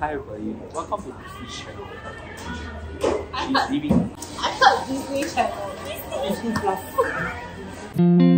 Hi everybody, welcome to Disney Channel. I thought Disney Channel. Disney Plus.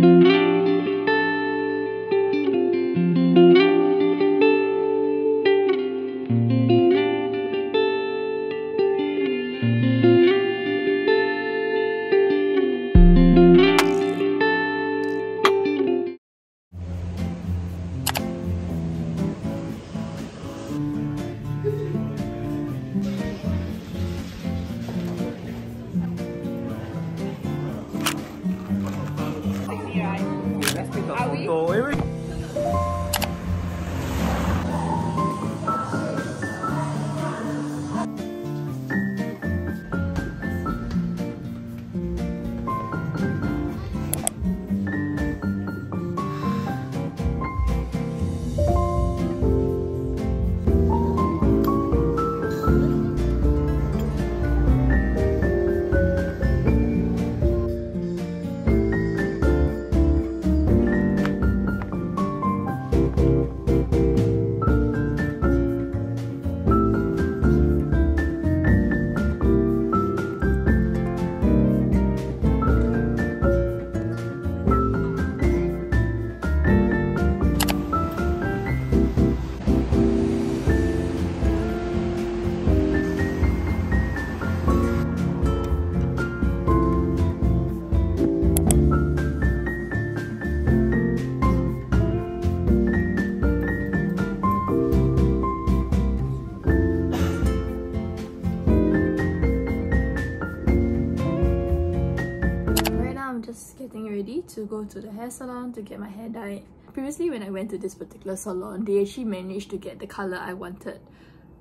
To go to the hair salon to get my hair dyed. Previously when I went to this particular salon, they actually managed to get the colour I wanted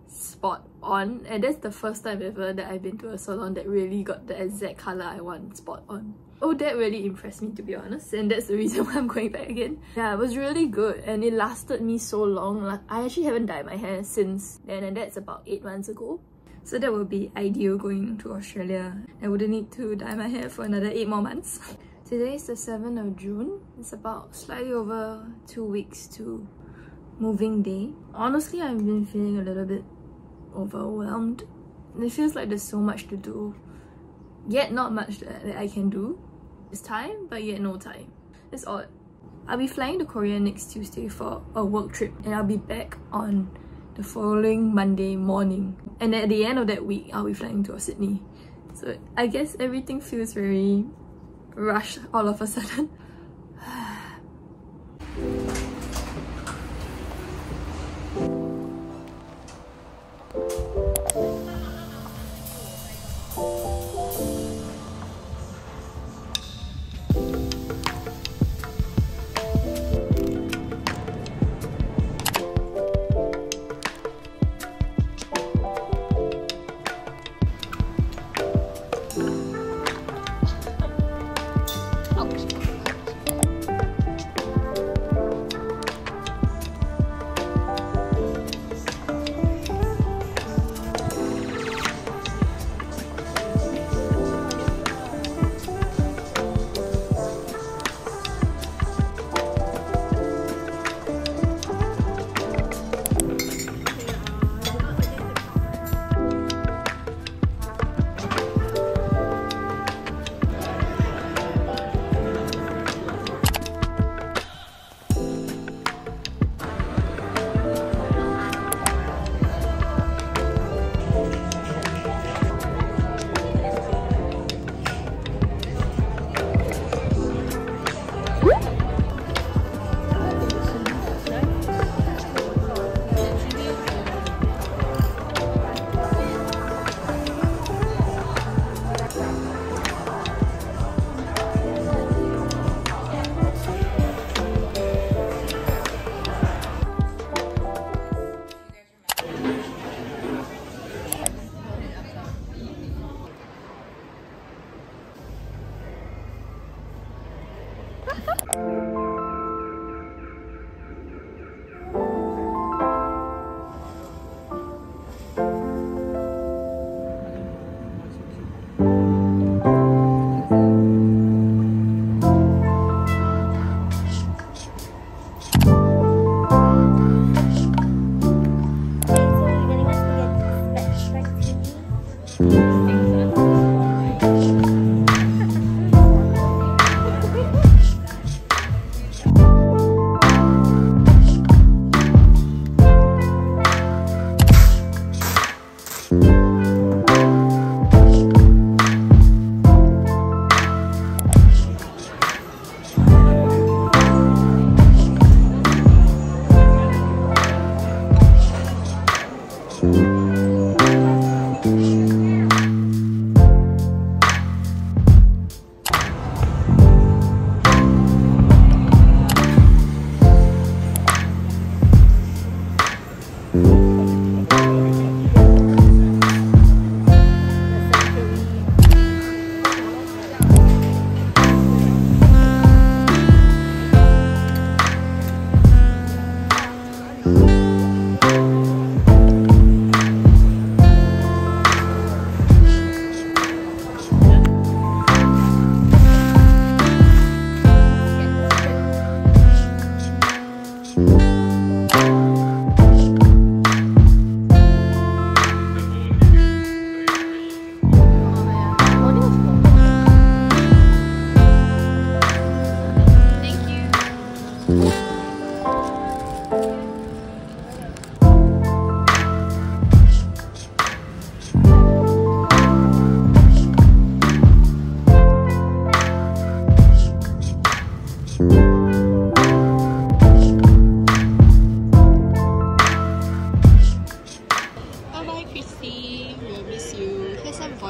spot on, and that's the first time ever that I've been to a salon that really got the exact colour I want spot on. Oh, that really impressed me, to be honest, and that's the reason why I'm going back again. Yeah, it was really good and it lasted me so long. Like, I actually haven't dyed my hair since then, and that's about 8 months ago. So that would be ideal going to Australia. I wouldn't need to dye my hair for another 8 more months. Today is the 7th of June. It's about slightly over 2 weeks to moving day. Honestly, I've been feeling a little bit overwhelmed. It feels like there's so much to do, yet not much that I can do. It's time, but yet no time. It's odd. I'll be flying to Korea next Tuesday for a work trip, and I'll be back on the following Monday morning. And at the end of that week, I'll be flying to Sydney. So I guess everything feels very rush all of a sudden.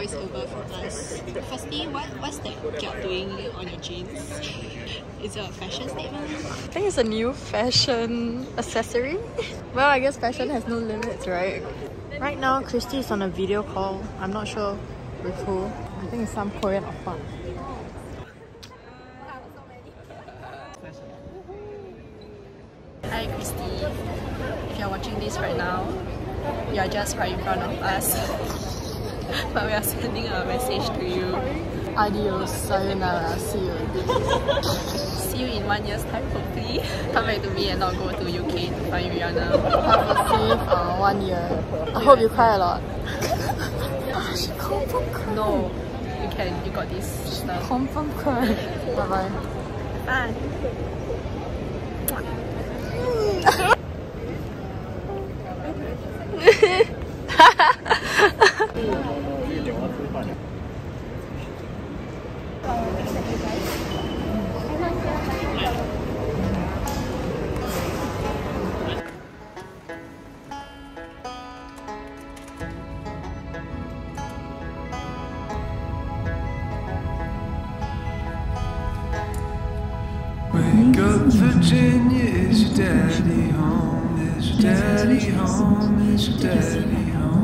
Voiceover for us. Firstly, what's that job doing on your jeans? Is it a fashion statement? I think it's a new fashion accessory. Well, I guess fashion has no limits, right? Right now, Christy is on a video call. I'm not sure with who. I think it's some Korean oppa. Hi Christy, if you're watching this right now, you're just right in front of us. But we are sending a message to you. Adios, sayonara, see you. See you in 1 year's time, hopefully. Come back to me and not go to UK to find Rihanna. Have a safe 1 year. I hope you cry a lot. She confirm cry. No, you can. You got this stuff. Confirm cry. Bye bye. Bye. Wake up, Virginia, is your daddy home? Is your daddy home? Is your daddy home?